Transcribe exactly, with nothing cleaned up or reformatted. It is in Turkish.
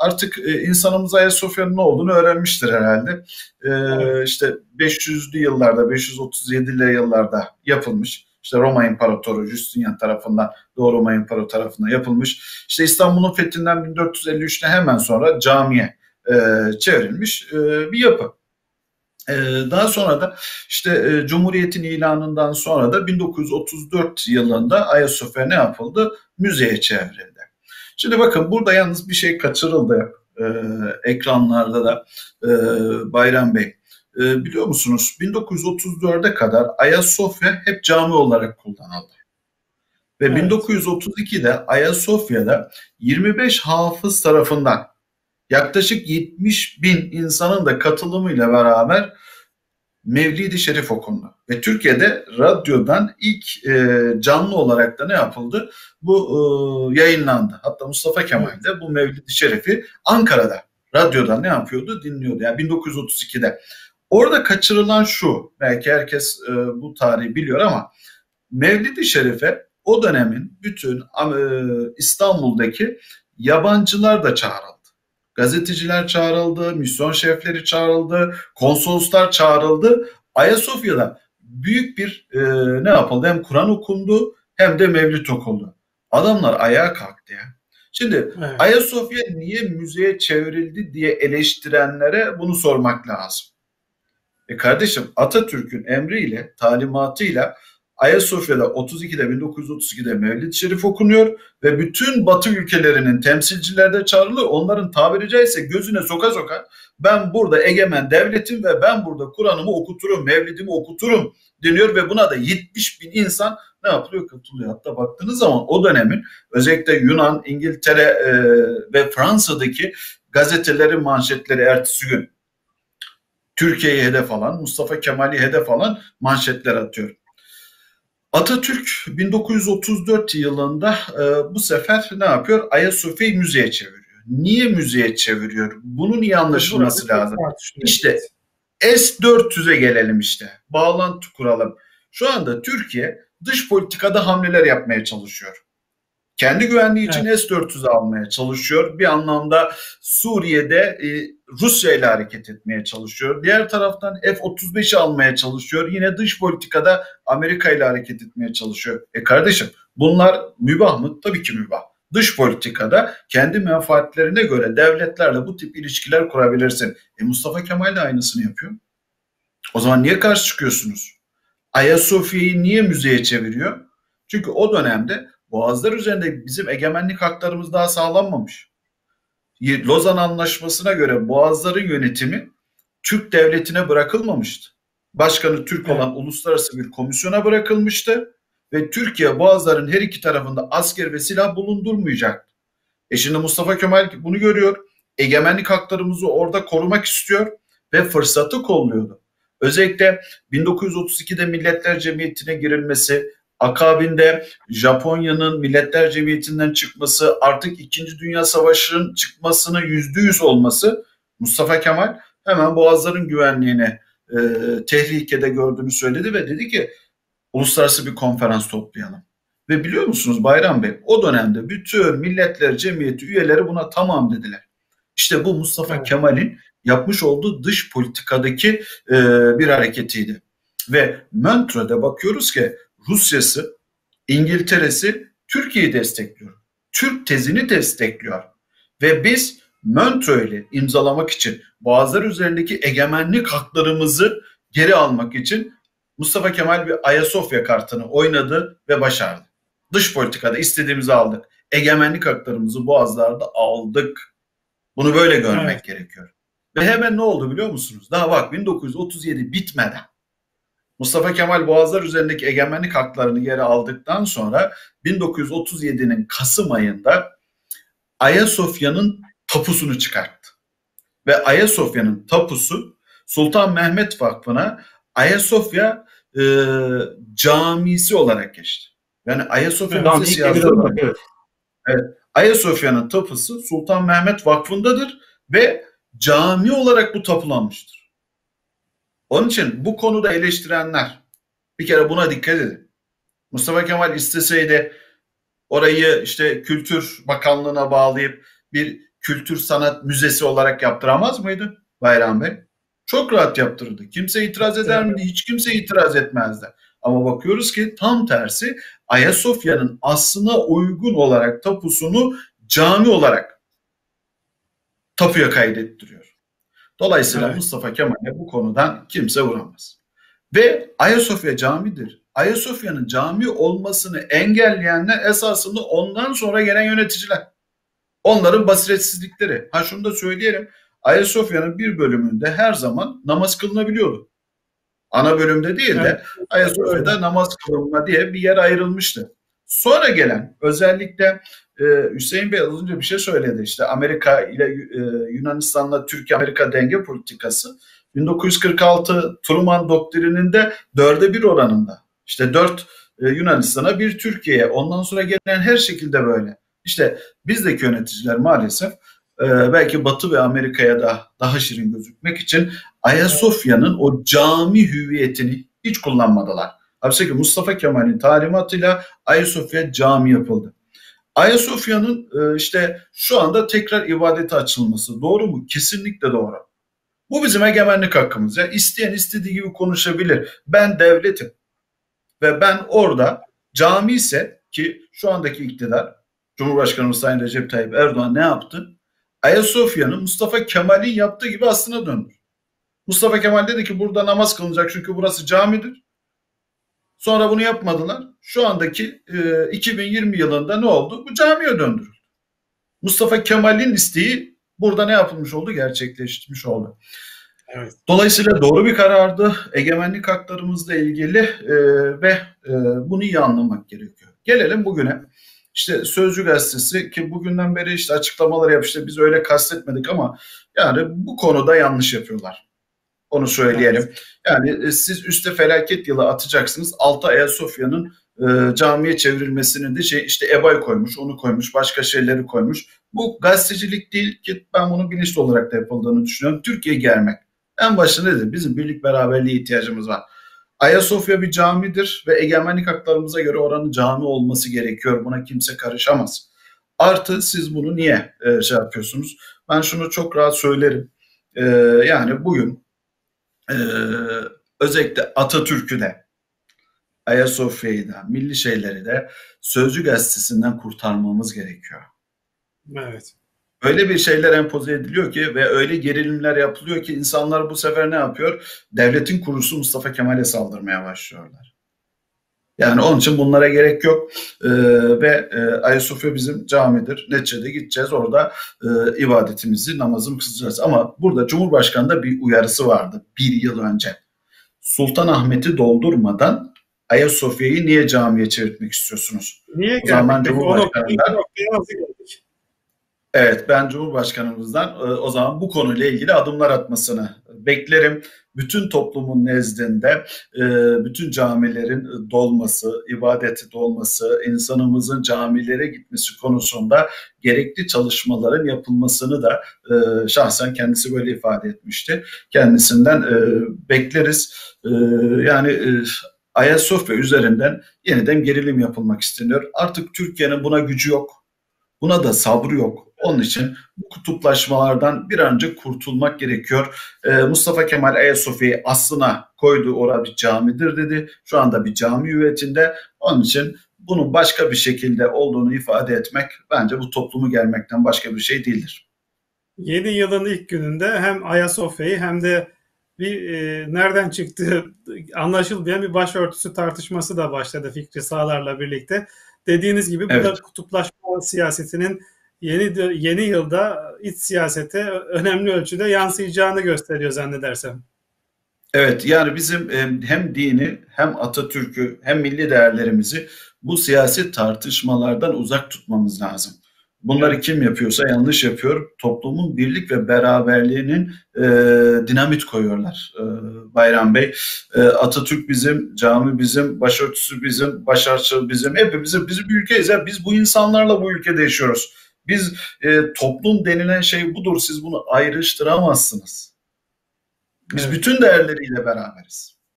artık insanımız Ayasofya'nın ne olduğunu öğrenmiştir herhalde. Ee, işte beş yüzlü yıllarda, beş yüz otuz yedili yıllarda yapılmış. İşte Roma İmparatoru Justinian tarafından, Doğu Roma İmparatoru tarafından yapılmış. İşte İstanbul'un fethinden bin dört yüz elli üçte hemen sonra camiye e, çevrilmiş e, bir yapı. E, daha sonra da işte e, Cumhuriyet'in ilanından sonra da bin dokuz yüz otuz dört yılında Ayasofya ne yapıldı? Müzeye çevrildi. Şimdi bakın, burada yalnız bir şey kaçırıldı e, ekranlarda da e, Bayram Bey. E, biliyor musunuz, bin dokuz yüz otuz dörde kadar Ayasofya hep cami olarak kullanıldı. Ve evet. bin dokuz yüz otuz ikide Ayasofya'da yirmi beş hafız tarafından yaklaşık yetmiş bin insanın da katılımıyla beraber Mevlid-i Şerif okundu. Ve Türkiye'de radyodan ilk e, canlı olarak da ne yapıldı? Bu e, yayınlandı. Hatta Mustafa Kemal de bu Mevlid-i Şerif'i Ankara'da radyodan ne yapıyordu? Dinliyordu. Yani bin dokuz yüz otuz ikide. Orada kaçırılan şu, belki herkes e, bu tarihi biliyor ama Mevlid-i Şerif'e o dönemin bütün e, İstanbul'daki yabancılar da çağrıldı. Gazeteciler çağrıldı, misyon şefleri çağrıldı, konsoloslar çağrıldı. Ayasofya'da büyük bir e, ne yapıldı? Hem Kur'an okundu hem de Mevlid okundu. Adamlar ayağa kalktı ya. Şimdi evet. Ayasofya niye müzeye çevrildi diye eleştirenlere bunu sormak lazım. E kardeşim, Atatürk'ün emriyle, talimatıyla Ayasofya'da otuz ikide bin dokuz yüz otuz ikide Mevlid-i Şerif okunuyor ve bütün Batı ülkelerinin temsilcileri de çağrılır. Onların tabiri caizse gözüne soka soka ben burada egemen devletim ve ben burada Kur'an'ımı okuturum, Mevlid'imi okuturum deniyor ve buna da yetmiş bin insan ne yapılıyor? Katılıyor. Hatta baktığınız zaman o dönemin özellikle Yunan, İngiltere e, ve Fransa'daki gazetelerin manşetleri ertesi gün Türkiye'yi hedef alan, Mustafa Kemal'i hedef alan manşetler atıyor. Atatürk bin dokuz yüz otuz dört yılında e, bu sefer ne yapıyor? Ayasofya'yı müzeye çeviriyor. Niye müzeye çeviriyor? Bunun iyi anlaşılması lazım. İşte S dört yüze gelelim işte. Bağlantı kuralım. Şu anda Türkiye dış politikada hamleler yapmaya çalışıyor. Kendi güvenliği için evet. S dört yüzü almaya çalışıyor. Bir anlamda Suriye'de e, Rusya ile hareket etmeye çalışıyor. Diğer taraftan F otuz beşi almaya çalışıyor. Yine dış politikada Amerika ile hareket etmeye çalışıyor. E kardeşim, bunlar mübah mı? Tabii ki mübah. Dış politikada kendi menfaatlerine göre devletlerle bu tip ilişkiler kurabilirsin. E Mustafa Kemal de aynısını yapıyor. O zaman niye karşı çıkıyorsunuz? Ayasofya'yı niye müzeye çeviriyor? Çünkü o dönemde Boğazlar üzerinde bizim egemenlik haklarımız daha sağlanmamış. Lozan Antlaşması'na göre Boğazların yönetimi Türk devletine bırakılmamıştı. Başkanı Türk olan uluslararası bir komisyona bırakılmıştı ve Türkiye Boğazların her iki tarafında asker ve silah bulundurmayacaktı. E şimdi Mustafa Kemal bunu görüyor, egemenlik haklarımızı orada korumak istiyor ve fırsatı kolluyordu. Özellikle bin dokuz yüz otuz ikide Milletler Cemiyeti'ne girilmesi, akabinde Japonya'nın Milletler Cemiyeti'nden çıkması, artık İkinci Dünya Savaşı'nın çıkmasının yüzde yüz olması, Mustafa Kemal hemen Boğazların güvenliğini e, tehlikede gördüğünü söyledi ve dedi ki uluslararası bir konferans toplayalım. Ve biliyor musunuz Bayram Bey, o dönemde bütün Milletler Cemiyeti üyeleri buna tamam dediler. İşte bu Mustafa evet. Kemal'in yapmış olduğu dış politikadaki e, bir hareketiydi. Ve Montrö'de bakıyoruz ki Rusya'sı, İngiltere'si Türkiye'yi destekliyor. Türk tezini destekliyor. Ve biz Montrö'yle imzalamak için, Boğazlar üzerindeki egemenlik haklarımızı geri almak için Mustafa Kemal bir Ayasofya kartını oynadı ve başardı. Dış politikada istediğimizi aldık. Egemenlik haklarımızı Boğazlar'da aldık. Bunu böyle görmek evet. gerekiyor. Ve hemen ne oldu biliyor musunuz? Daha bak, bin dokuz yüz otuz yedi bitmeden Mustafa Kemal Boğazlar üzerindeki egemenlik haklarını geri aldıktan sonra bin dokuz yüz otuz yedinin Kasım ayında Ayasofya'nın tapusunu çıkarttı. Ve Ayasofya'nın tapusu Sultan Mehmet Vakfı'na Ayasofya e, camisi olarak geçti. Yani Ayasofya Müzesi yazdı. Evet. Evet. Ayasofya'nın tapusu Sultan Mehmet Vakfı'ndadır ve cami olarak bu tapulanmıştır. Onun için bu konuda eleştirenler, bir kere buna dikkat edin. Mustafa Kemal isteseydi orayı işte Kültür Bakanlığı'na bağlayıp bir kültür sanat müzesi olarak yaptıramaz mıydı Bayram Bey? Çok rahat yaptırırdı. Kimse itiraz eder miydi? Hiç kimse itiraz etmezdi. Ama bakıyoruz ki tam tersi, Ayasofya'nın aslına uygun olarak tapusunu cami olarak tapuya kaydettiriyor. Dolayısıyla evet, Mustafa Kemal'e bu konudan kimse vuramaz. Ve Ayasofya camidir. Ayasofya'nın cami olmasını engelleyenler esasında ondan sonra gelen yöneticiler. Onların basiretsizlikleri. Ha şunu da söyleyelim. Ayasofya'nın bir bölümünde her zaman namaz kılınabiliyordu. Ana bölümde değil de evet, Ayasofya'da öyle namaz kılınma diye bir yer ayrılmıştı. Sonra gelen özellikle e, Hüseyin Bey az önce bir şey söyledi, işte Amerika ile e, Yunanistan'la Türkiye-Amerika denge politikası bin dokuz yüz kırk altı Truman doktrininde dörde bir oranında. İşte dört e, Yunanistan'a bir Türkiye'ye, ondan sonra gelen her şekilde böyle. İşte bizdeki yöneticiler maalesef e, belki Batı ve Amerika'ya da daha şirin gözükmek için Ayasofya'nın o cami hüviyetini hiç kullanmadılar. Halbuki ki Mustafa Kemal'in talimatıyla Ayasofya cami yapıldı. Ayasofya'nın e, işte şu anda tekrar ibadete açılması doğru mu? Kesinlikle doğru. Bu bizim egemenlik hakkımız. Ya. İsteyen istediği gibi konuşabilir. Ben devletim ve ben orada cami ise, ki şu andaki iktidar Cumhurbaşkanımız Sayın Recep Tayyip Erdoğan ne yaptı? Ayasofya'nın Mustafa Kemal'in yaptığı gibi aslına döndü. Mustafa Kemal dedi ki burada namaz kılınacak çünkü burası camidir. Sonra bunu yapmadılar. Şu andaki e, iki bin yirmi yılında ne oldu? Bu camiye döndürüldü. Mustafa Kemal'in isteği burada ne yapılmış oldu? Gerçekleşmiş oldu. Evet. Dolayısıyla doğru bir karardı. Egemenlik haklarımızla ilgili e, ve e, bunu iyi anlamak gerekiyor. Gelelim bugüne. İşte Sözcü gazetesi, ki bugünden beri işte açıklamalar yapıyor. İşte biz öyle kastetmedik ama yani bu konuda yanlış yapıyorlar. Onu söyleyelim. Yani siz üste felaket yılı atacaksınız. Alta Ayasofya'nın e, camiye çevrilmesini de şey, işte E B A koymuş, onu koymuş, başka şeyleri koymuş. Bu gazetecilik değil ki, ben bunun bilinçli olarak da yapıldığını düşünüyorum. Türkiye'ye gelmek. En başta nedir? Bizim birlik beraberliğe ihtiyacımız var. Ayasofya bir camidir ve egemenlik haklarımıza göre oranın cami olması gerekiyor. Buna kimse karışamaz. Artı siz bunu niye e, şey yapıyorsunuz? Ben şunu çok rahat söylerim. E, yani bugün Ee, özellikle Atatürk'ü de, Ayasofya'yı da, milli şeyleri de Sözcü gazetesinden kurtarmamız gerekiyor. Evet. Öyle bir şeyler empoze ediliyor ki ve öyle gerilimler yapılıyor ki insanlar bu sefer ne yapıyor? Devletin kurucusu Mustafa Kemal'e saldırmaya başlıyorlar. Yani onun için bunlara gerek yok ee, ve e, Ayasofya bizim camidir. Neticede gideceğiz orada e, ibadetimizi, namazımızı kılacağız. Ama burada Cumhurbaşkanı'nda bir uyarısı vardı bir yıl önce. Sultan Ahmet'i doldurmadan Ayasofya'yı niye camiye çevirmek istiyorsunuz? Niye? O zaman Cumhurbaşkanı'ndan... Evet, ben Cumhurbaşkanımızdan o zaman bu konuyla ilgili adımlar atmasını beklerim. Bütün toplumun nezdinde bütün camilerin dolması, ibadeti dolması, insanımızın camilere gitmesi konusunda gerekli çalışmaların yapılmasını da şahsen kendisi böyle ifade etmişti. Kendisinden bekleriz. Yani Ayasofya üzerinden yeniden gerilim yapılmak isteniyor. Artık Türkiye'nin buna gücü yok. Buna da sabrı yok. Onun için bu kutuplaşmalardan bir an önce kurtulmak gerekiyor. Ee, Mustafa Kemal Ayasofya'yı aslına koydu, orada bir camidir dedi. Şu anda bir cami hüviyetinde. Onun için bunun başka bir şekilde olduğunu ifade etmek bence bu toplumu gelmekten başka bir şey değildir. Yeni yılın ilk gününde hem Ayasofya'yı hem de bir e, nereden çıktığı anlaşılmayan bir başörtüsü tartışması da başladı Fikri Sağlar'la birlikte. Dediğiniz gibi bu evet, da kutuplaşma siyasetinin yeni yeni yılda iç siyasete önemli ölçüde yansıyacağını gösteriyor zannedersem. Evet, yani bizim hem dini hem Atatürk'ü hem milli değerlerimizi bu siyasi tartışmalardan uzak tutmamız lazım. Bunları kim yapıyorsa yanlış yapıyor. Toplumun birlik ve beraberliğinin e, dinamit koyuyorlar e, Bayram Bey. E, Atatürk bizim, cami bizim, başörtüsü bizim, başarçı bizim, hepimizin bizim bir ülkeyiz. Ya. Biz bu insanlarla bu ülkede yaşıyoruz. Biz e, toplum denilen şey budur. Siz bunu ayrıştıramazsınız. Biz evet, bütün değerleriyle beraberiz.